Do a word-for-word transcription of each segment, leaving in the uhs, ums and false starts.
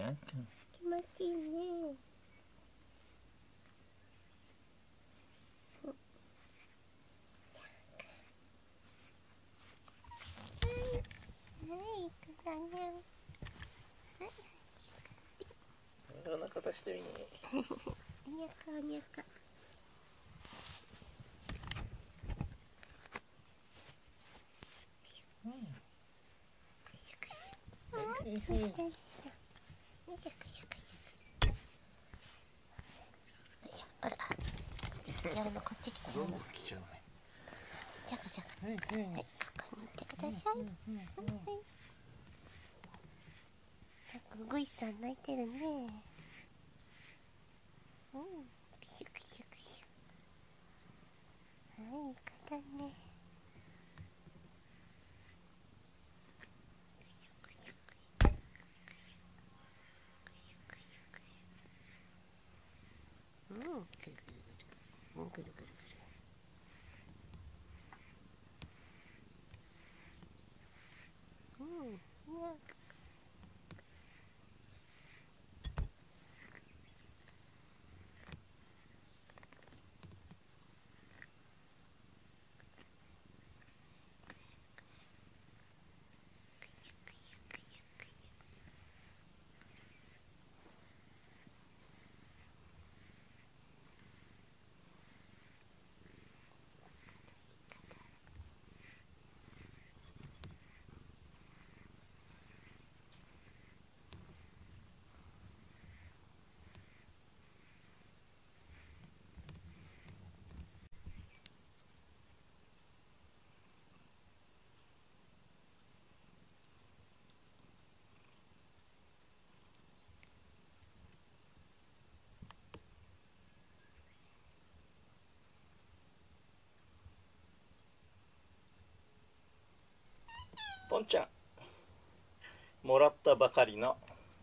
やん。気持ちいいね。はい、いくだね。いろんな形してるね。おにゃかおにゃか。よいしょよいしょよいしょ、あら、こっち来ちゃうの、こっち来ちゃうの。じゃかじゃか。はい、ここに行ってください。なんかグイさん泣いてるね。うん、くしゅくしゅくしゅ。はい、肩ね。くるくるくる。うん、にゃ。ポンちゃん、もらったばかりの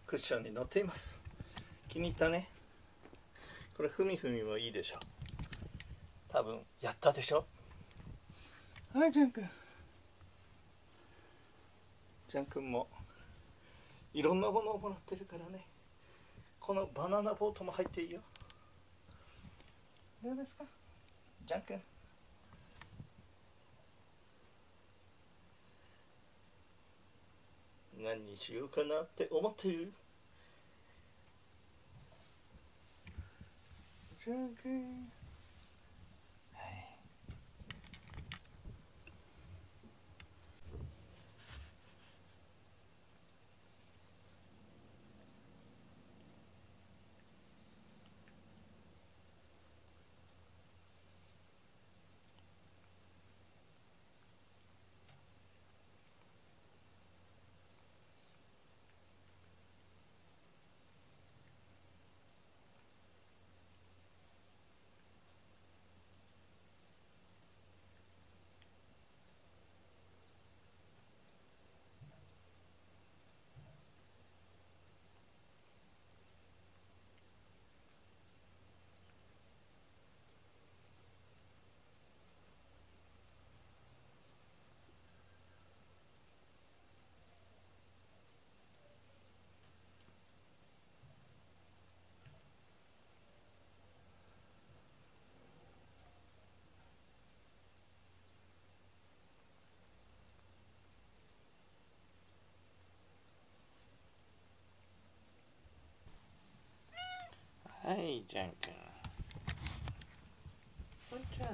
クッションに乗っています。気に入ったね。これふみふみもいいでしょ。多分やったでしょ。はい、ジャン君。ジャン君もいろんなものをもらってるからね。このバナナボートも入っていいよ。どうですか、ジャン君。何にしようかなって思ってる。じゃんけん。はい。はい、じゃんくん。ポンちゃん。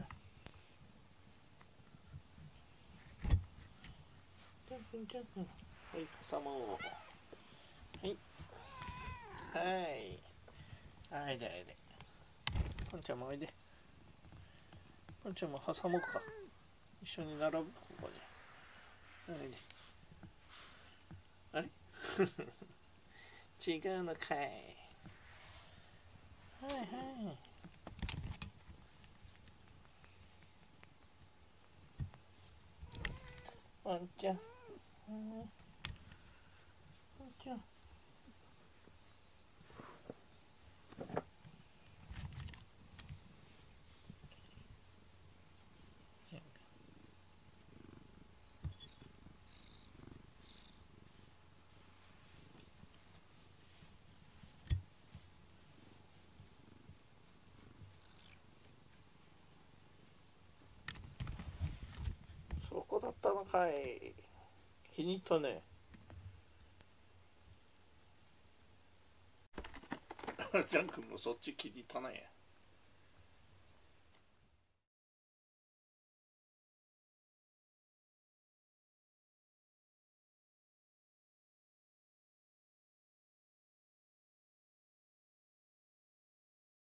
じゃんくん、じゃんくん。はい、挟もう。はい。はい。あいで、あいで。ポンちゃんもおいで。ポンちゃんも挟もうか。一緒に並ぶ、ここに。おいで。あれ違うのかい。はいはい。ポンちゃん、ポンちゃん。の回気に入ったね。ジャン君もそっち気に入ったね。